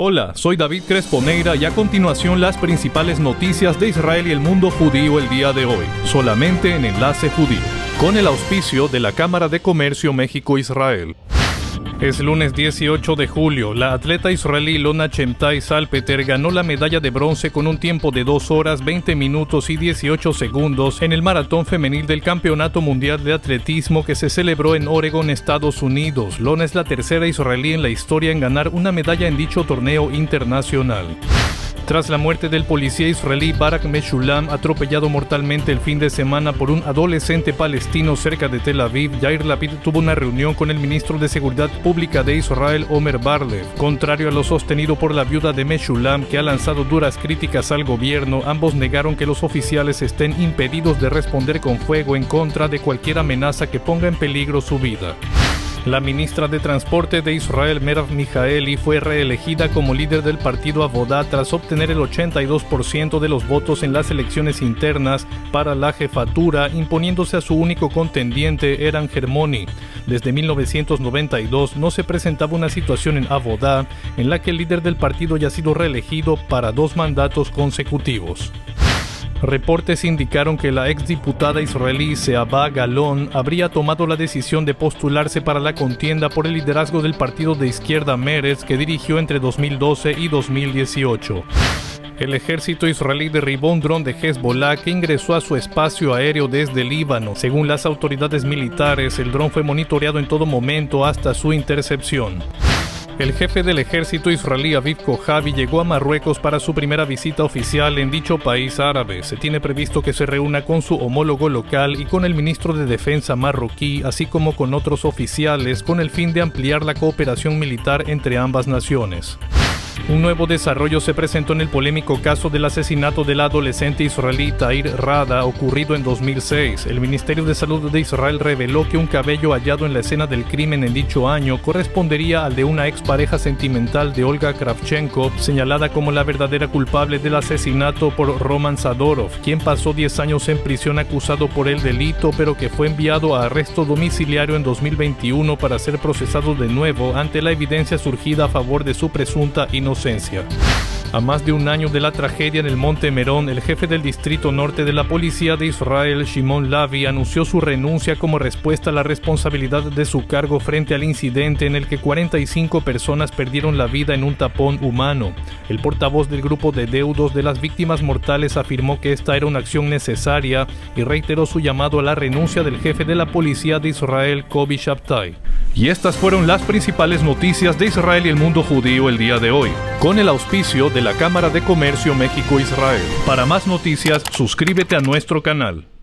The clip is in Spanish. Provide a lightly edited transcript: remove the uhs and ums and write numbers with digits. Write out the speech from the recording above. Hola, soy David Cresponeira y a continuación las principales noticias de Israel y el mundo judío el día de hoy, solamente en Enlace Judío, con el auspicio de la Cámara de Comercio México-Israel. Es lunes 18 de julio, la atleta israelí Lonah Chemtai Salpeter ganó la medalla de bronce con un tiempo de 2 horas, 20 minutos y 18 segundos en el maratón femenil del Campeonato Mundial de Atletismo que se celebró en Oregon, Estados Unidos. Lonah es la tercera israelí en la historia en ganar una medalla en dicho torneo internacional. Tras la muerte del policía israelí Barak Meshulam, atropellado mortalmente el fin de semana por un adolescente palestino cerca de Tel Aviv, Yair Lapid tuvo una reunión con el ministro de Seguridad Pública de Israel, Omer Barlev. Contrario a lo sostenido por la viuda de Meshulam, que ha lanzado duras críticas al gobierno, ambos negaron que los oficiales estén impedidos de responder con fuego en contra de cualquier amenaza que ponga en peligro su vida. La ministra de Transporte de Israel, Merav Michaeli, fue reelegida como líder del partido Avodá tras obtener el 82% de los votos en las elecciones internas para la jefatura, imponiéndose a su único contendiente, Eran Hermoni. Desde 1992 no se presentaba una situación en Avodá en la que el líder del partido haya sido reelegido para 2 mandatos consecutivos. Reportes indicaron que la exdiputada israelí Zehava Galón habría tomado la decisión de postularse para la contienda por el liderazgo del partido de izquierda Meretz que dirigió entre 2012 y 2018. El ejército israelí derribó un dron de Hezbolá que ingresó a su espacio aéreo desde Líbano. Según las autoridades militares, el dron fue monitoreado en todo momento hasta su intercepción. El jefe del ejército israelí Aviv Kohavi llegó a Marruecos para su primera visita oficial en dicho país árabe. Se tiene previsto que se reúna con su homólogo local y con el ministro de Defensa marroquí, así como con otros oficiales, con el fin de ampliar la cooperación militar entre ambas naciones. Un nuevo desarrollo se presentó en el polémico caso del asesinato del adolescente israelí Tair Rada, ocurrido en 2006. El Ministerio de Salud de Israel reveló que un cabello hallado en la escena del crimen en dicho año correspondería al de una expareja sentimental de Olga Kravchenko, señalada como la verdadera culpable del asesinato por Roman Sadorov, quien pasó 10 años en prisión acusado por el delito, pero que fue enviado a arresto domiciliario en 2021 para ser procesado de nuevo ante la evidencia surgida a favor de su presunta inocencia. A más de un año de la tragedia en el Monte Merón, el jefe del Distrito Norte de la Policía de Israel, Shimon Lavi, anunció su renuncia como respuesta a la responsabilidad de su cargo frente al incidente en el que 45 personas perdieron la vida en un tapón humano. El portavoz del grupo de deudos de las víctimas mortales afirmó que esta era una acción necesaria y reiteró su llamado a la renuncia del jefe de la Policía de Israel, Kobi Shabtai. Y estas fueron las principales noticias de Israel y el mundo judío el día de hoy, con el auspicio de la Cámara de Comercio México-Israel. Para más noticias, suscríbete a nuestro canal.